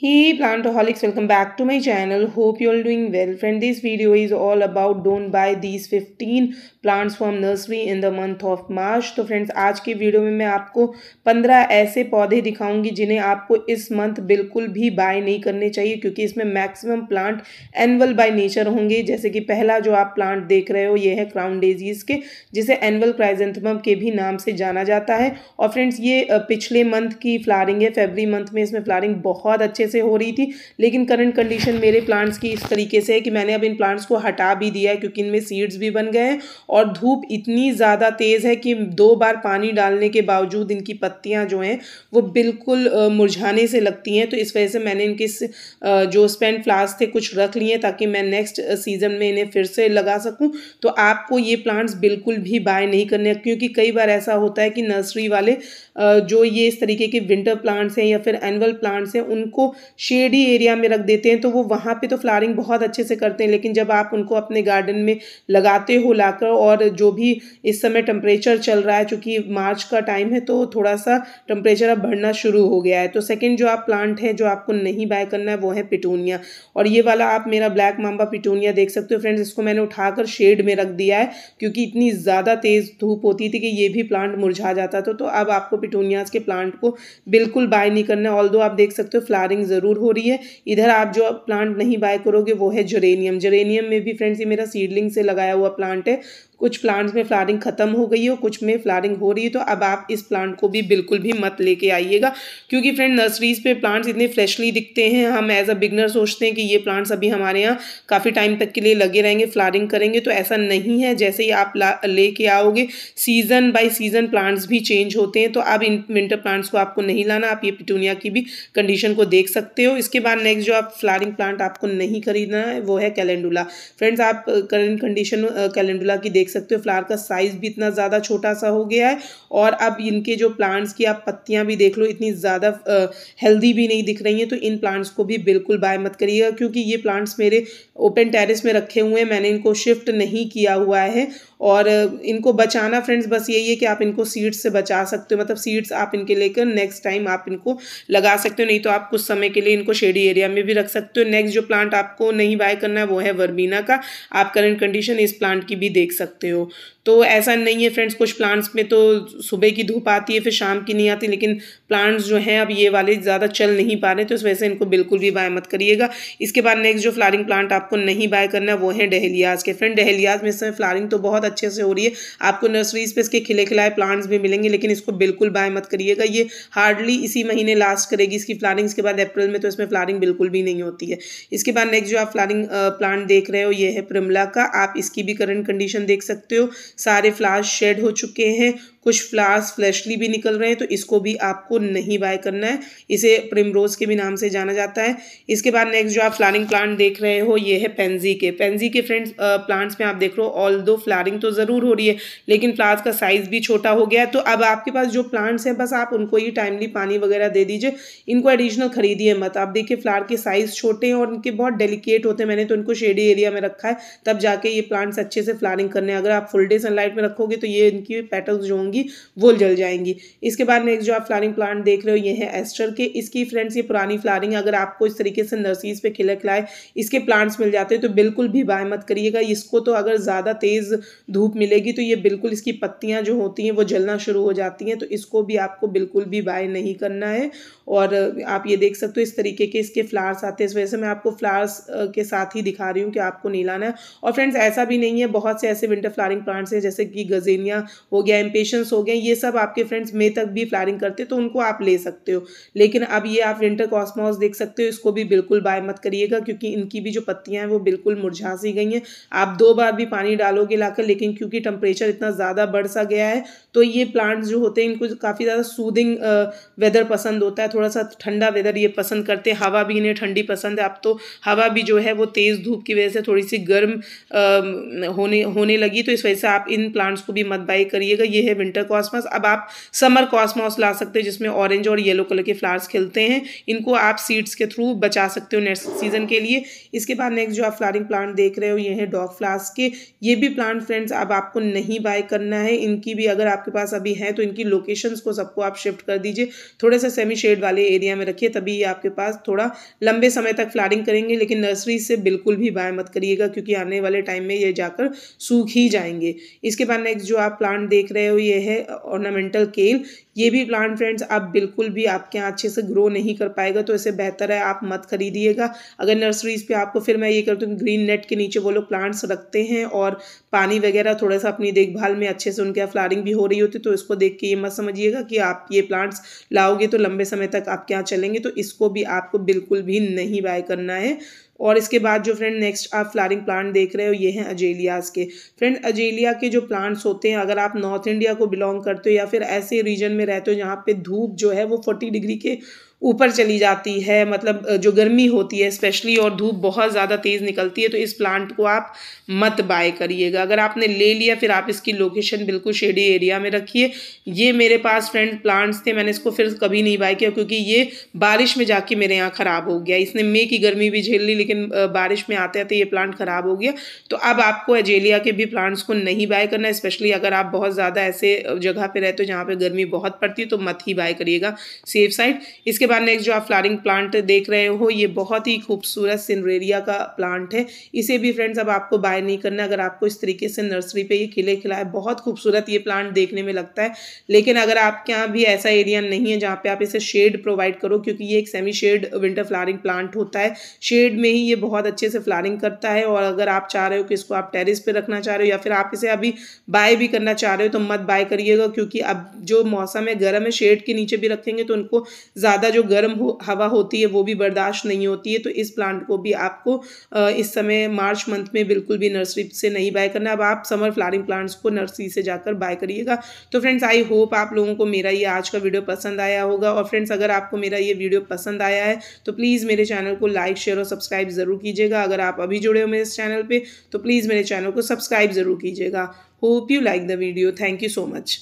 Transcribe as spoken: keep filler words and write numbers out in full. Hey plantaholics, welcome back to my channel. Hope you all doing well. Friend, this video is all about don't buy these fifteen plants from nursery in the month of March. तो friends, आज के video में मैं आपको पंद्रह ऐसे पौधे दिखाऊंगी जिन्हें आपको इस मंथ बिल्कुल भी बाय नहीं करने चाहिए, क्योंकि इसमें maximum plant annual by nature होंगे। जैसे कि पहला जो आप प्लांट देख रहे हो ये है क्राउन डेजीज के, जिसे एनुअल क्राइजेंथेमम के भी नाम से जाना जाता है। और फ्रेंड्स, ये पिछले मंथ की फ्लावरिंग है, फरवरी मंथ में इसमें फ्लावरिंग बहुत अच्छे से हो रही थी, लेकिन करंट कंडीशन मेरे प्लांट्स की इस तरीके से है कि मैंने अब इन प्लांट्स को हटा भी दिया है, क्योंकि इनमें सीड्स भी बन गए हैं और धूप इतनी ज़्यादा तेज़ है कि दो बार पानी डालने के बावजूद इनकी पत्तियां जो हैं वो बिल्कुल मुरझाने से लगती हैं। तो इस वजह से मैंने इनके जो स्पेंट फ्लावर्स थे कुछ रख लिए, ताकि मैं नेक्स्ट सीजन में इन्हें फिर से लगा सकूँ। तो आपको ये प्लांट्स बिल्कुल भी बाय नहीं करने, क्योंकि कई बार ऐसा होता है कि नर्सरी वाले जो ये इस तरीके के विंटर प्लांट्स हैं या फिर एनुअल प्लांट्स हैं, उनको शेडी एरिया में रख देते हैं, तो वो वहाँ पे तो फ्लावरिंग बहुत अच्छे से करते हैं। लेकिन जब आप उनको अपने गार्डन में लगाते हो लाकर, और जो भी इस समय टेम्परेचर चल रहा है, चूँकि मार्च का टाइम है तो थोड़ा सा टेम्परेचर अब बढ़ना शुरू हो गया है। तो सेकेंड जो आप प्लांट है जो आपको नहीं बाय करना है वो है पिटूनिया, और ये वाला आप मेरा ब्लैक मांबा पिटूनिया देख सकते हो। फ्रेंड्स, इसको मैंने उठाकर शेड में रख दिया है, क्योंकि इतनी ज़्यादा तेज़ धूप होती थी कि ये भी प्लांट मुरझा जाता था। तो अब आपको पिटूनियाज के प्लांट को बिल्कुल बाय नहीं करना है। ऑल्दो आप देख सकते हो फ्लावरिंग ज़रूर हो रही है। इधर आप जो प्लांट नहीं बाय करोगे वो है जेरेनियम। जेरेनियम में भी फ्रेंड्स, ये मेरा सीडलिंग से लगाया हुआ प्लांट है। कुछ प्लांट्स में फ्लावरिंग ख़त्म हो गई है और कुछ में फ्लावरिंग हो रही है। तो अब आप इस प्लांट को भी बिल्कुल भी मत लेके आइएगा, क्योंकि फ्रेंड नर्सरीज़ पे प्लांट्स इतने फ्रेशली दिखते हैं, हम एज अ बिगनर सोचते हैं कि ये प्लांट्स अभी हमारे यहाँ काफ़ी टाइम तक के लिए लगे रहेंगे, फ्लावरिंग करेंगे। तो ऐसा नहीं है। जैसे ही आप लेके आओगे, सीज़न बाई सीज़न प्लांट्स भी चेंज होते हैं। तो अब इन विंटर प्लांट्स को आपको नहीं लाना। आप ये पिटूनिया की भी कंडीशन को देख सकते हो। इसके बाद नेक्स्ट जो आप फ्लावरिंग प्लांट आपको नहीं खरीदना है वो है कैलेंडुला। फ्रेंड्स, आप करंट कंडीशन कैलेंडुला की सकते हो, फ्लावर का साइज भी इतना ज़्यादा छोटा सा हो गया है, और अब इनके जो प्लांट्स की आप पत्तियां भी देख लो, इतनी ज़्यादा हेल्दी भी नहीं दिख रही हैं। तो इन प्लांट्स को भी बिल्कुल बाय मत करिएगा, क्योंकि ये प्लांट्स मेरे ओपन टेरेस में रखे हुए हैं, मैंने इनको शिफ्ट नहीं किया हुआ है। और इनको बचाना फ्रेंड्स बस यही है कि आप इनको सीड्स से बचा सकते हो, मतलब सीड्स आप इनके लेकर नेक्स्ट टाइम आप इनको लगा सकते हो, नहीं तो आप कुछ समय के लिए इनको शेडी एरिया में भी रख सकते हो। नेक्स्ट जो प्लांट आपको नहीं बाय करना है वो है वर्बीना का। आप करंट कंडीशन इस प्लांट की भी देख सकते हो। तो ऐसा नहीं है फ्रेंड्स, कुछ प्लांट्स में तो सुबह की धूप आती है फिर शाम की नहीं आती, लेकिन प्लांट्स जो हैं अब ये वाले ज़्यादा चल नहीं पा रहे, तो इस वजह से इनको बिल्कुल भी बाय मत करिएगा। इसके बाद नेक्स्ट जो फ्लावरिंग प्लांट आपको नहीं बाय करना है वो है डहेलियाज के। फ्रेंड, डहेलियाज में इस समय फ्लावरिंग तो बहुत अच्छे से हो रही है, आपको नर्सरीज पे इसके खिले खिलाए प्लांट्स भी मिलेंगे, लेकिन इसको बिल्कुल बाय मत करिएगा। ये हार्डली इसी महीने लास्ट करेगी इसकी फ्लावरिंग, इसके बाद अप्रैल में तो इसमें फ्लावरिंग बिल्कुल भी नहीं होती है। इसके बाद नेक्स्ट जो आप फ्लावरिंग प्लांट देख रहे हो ये है प्रिमला का। आप इसकी भी करंट कंडीशन देख सकते हो, सारे फ्लावर्स शेड हो चुके हैं, कुछ फ्लावर्स फ्लैशली भी निकल रहे हैं। तो इसको भी आपको नहीं बाय करना है, इसे प्रिमरोज के भी नाम से जाना जाता है। इसके बाद नेक्स्ट जो आप फ्लावरिंग प्लांट देख रहे हो ये है पेंजी के। पेंजी के फ्रेंड्स प्लांट्स में आप देख रहे हो, ऑल दो फ्लावरिंग तो ज़रूर हो रही है, लेकिन फ्लावर्स का साइज़ भी छोटा हो गया है। तो अब आपके पास जो प्लांट्स हैं बस आप उनको ही टाइमली पानी वगैरह दे दीजिए, इनको एडिशनल खरीदिए मत। आप देखिए फ्लावर के साइज़ छोटे हैं और इनके बहुत डेलिकेट होते हैं, मैंने तो इनको शेडी एरिया में रखा है, तब जाके ये प्लांट्स अच्छे से फ्लावरिंग करने। अगर आप फुल डे सनलाइट में रखोगे तो ये इनकी पेटल्स जो होंगी वो जल जाएंगी। इसके बाद नेक्स्ट जो आप फ्लावरिंग प्लांट देख रहे हो ये है एस्टर के। इसकी फ्रेंड्स ये पुरानी फ्लावरिंग, अगर आपको इस तरीके से नर्सरीज पे खिले खिलाए इसके प्लांट्स मिल जाते हैं तो बिल्कुल भी बाय मत करिएगा। इसको तो अगर ज़्यादा तेज़ धूप मिलेगी तो ये बिल्कुल इसकी पत्तियाँ जो होती हैं वो जलना शुरू हो जाती हैं। तो इसको भी आपको बिल्कुल भी बाय नहीं करना है। और आप ये देख सकते हो इस तरीके के इसके फ्लावर्स आते हैं, इस वजह से मैं आपको फ्लावर्स के साथ ही दिखा रही हूँ कि आपको नहीं लाना है। और फ्रेंड्स, ऐसा भी नहीं है, बहुत से ऐसे विंटर फ्लावरिंग प्लांट्स हैं जैसे कि गजेनिया हो गया, एम्पेशंस हो गए, ये सब आपके फ्रेंड्स मई तक भी फ्लावरिंग करते हैं, तो उनको आप ले सकते हो। लेकिन अब ये आप विंटर कॉस्मॉस देख सकते हो, इसको भी बिल्कुल बाय मत करिएगा, क्योंकि इनकी भी जो पत्तियां हैं वो बिल्कुल मुरझा सी गई हैं। आप दो बार भी पानी डालोगे लाकर, लेकिन क्योंकि टेम्परेचर इतना ज़्यादा बढ़ सा गया है तो ये प्लांट्स जो होते हैं इनको काफ़ी ज़्यादा सूदिंग वेदर पसंद होता है, थोड़ा सा ठंडा वेदर ये पसंद करते हैं। हवा भी इन्हें ठंडी पसंद है। अब तो हवा भी जो है वो तेज़ धूप की वजह से थोड़ी सी गर्म होने होने लगी, तो इस वजह से आप इन प्लांट्स को भी मत बाय करिएगा। ये है विंटर कॉस्मस। अब आप समर कॉस्मॉस ला सकते हैं जिसमें ऑरेंज और येलो कलर के फ्लावर्स खिलते हैं। इनको आप सीड्स के थ्रू बचा सकते हो नेक्स्ट सीजन के लिए। इसके बाद नेक्स्ट जो आप फ्लावरिंग प्लांट देख रहे हो ये है डॉग फ्लास्क के। ये भी प्लांट फ्रेंड्स अब आपको नहीं बाय करना है। इनकी भी अगर आपके पास अभी है तो इनकी लोकेशंस को सबको आप शिफ्ट कर दीजिए, थोड़े से सेमी शेड वाले एरिया में रखिए, तभी ये आपके पास थोड़ा लंबे समय तक फ्लावरिंग करेंगे। लेकिन नर्सरी से बिल्कुल भी बाय मत करिएगा क्योंकि आने वाले टाइम में ये जाकर सूख ही जाएंगे। इसके बाद नेक्स्ट जो आप प्लांट देख रहे हो ये है ऑर्नामेंटल केल। ये भी प्लांट फ्रेंड्स आप बिल्कुल भी आपके यहाँ अच्छे से ग्रो नहीं कर पाएगा, तो इसे बेहतर है आप मत खरीदिएगा। अगर नर्सरीज पे आपको फिर मैं ये करती हूँ ग्रीन नेट के नीचे वो लोग प्लांट्स रखते हैं और पानी वगैरह थोड़ा सा अपनी देखभाल में अच्छे से उनके फ्लावरिंग भी हो रही होती, तो इसको देख के ये मत समझिएगा कि आप ये प्लांट्स लाओगे तो लंबे समय तक आपके यहाँ चलेंगे, तो इसको भी आपको बिल्कुल भी नहीं बाय करना है। और इसके बाद जो फ्रेंड नेक्स्ट आप फ्लावरिंग प्लांट देख रहे हो ये हैं अजेलियाज़ के। फ्रेंड अजेलिया के जो प्लांट्स होते हैं, अगर आप नॉर्थ इंडिया को बिलोंग करते हो या फिर ऐसे रीजन में रहते हो जहाँ पे धूप जो है वो फोर्टी डिग्री के ऊपर चली जाती है, मतलब जो गर्मी होती है स्पेशली और धूप बहुत ज़्यादा तेज़ निकलती है, तो इस प्लांट को आप मत बाय करिएगा। अगर आपने ले लिया फिर आप इसकी लोकेशन बिल्कुल शेडी एरिया में रखिए। ये मेरे पास फ्रेंड प्लांट्स थे, मैंने इसको फिर कभी नहीं बाय किया क्योंकि ये बारिश में जाके मेरे यहाँ ख़राब हो गया। इसने मई की गर्मी भी झेल ली लेकिन बारिश में आते आते ये प्लांट ख़राब हो गया। तो अब आपको अजेलिया के भी प्लांट्स को नहीं बाय करना, स्पेशली अगर आप बहुत ज़्यादा ऐसे जगह पर रहते हो जहाँ पर गर्मी बहुत पड़ती है तो मत ही बाय करिएगा, सेफ साइड। इसके बाद नेक्स्ट जो आप फ्लावरिंग प्लांट देख रहे हो ये बहुत ही खूबसूरत सिनरेरिया का प्लांट है। इसे भी फ्रेंड्स अब आपको बाय नहीं करना। अगर आपको इस तरीके से नर्सरी पे ये खिले खिलाए बहुत खूबसूरत ये प्लांट देखने में लगता है, लेकिन अगर आपके यहाँ भी ऐसा एरिया नहीं है जहाँ पे आप इसे शेड प्रोवाइड करो, क्योंकि ये एक semi shade winter flowering plant होता है, शेड में ही ये बहुत अच्छे से फ्लावरिंग करता है। और अगर आप चाह रहे हो कि इसको आप टेरिस पर रखना चाह रहे हो या फिर आप इसे अभी बाय भी करना चाह रहे हो तो मत बाय करिएगा, क्योंकि अब जो मौसम है गर्म है, शेड के नीचे भी रखेंगे तो उनको ज़्यादा जो गर्म हो, हवा होती है वो भी बर्दाश्त नहीं होती है। तो इस प्लांट को भी आपको इस समय मार्च मंथ में बिल्कुल भी नर्सरी से नहीं बाय करना। अब आप समर फ्लावरिंग प्लांट्स को नर्सरी से जाकर बाय करिएगा। तो फ्रेंड्स आई होप आप लोगों को मेरा ये आज का वीडियो पसंद आया होगा। और फ्रेंड्स अगर आपको मेरा ये वीडियो पसंद आया है तो प्लीज़ मेरे चैनल को लाइक शेयर और सब्सक्राइब ज़रूर कीजिएगा। अगर आप अभी जुड़े हो मेरे इस चैनल पर तो प्लीज़ मेरे चैनल को सब्सक्राइब ज़रूर कीजिएगा। Hope you like the video. Thank you so much.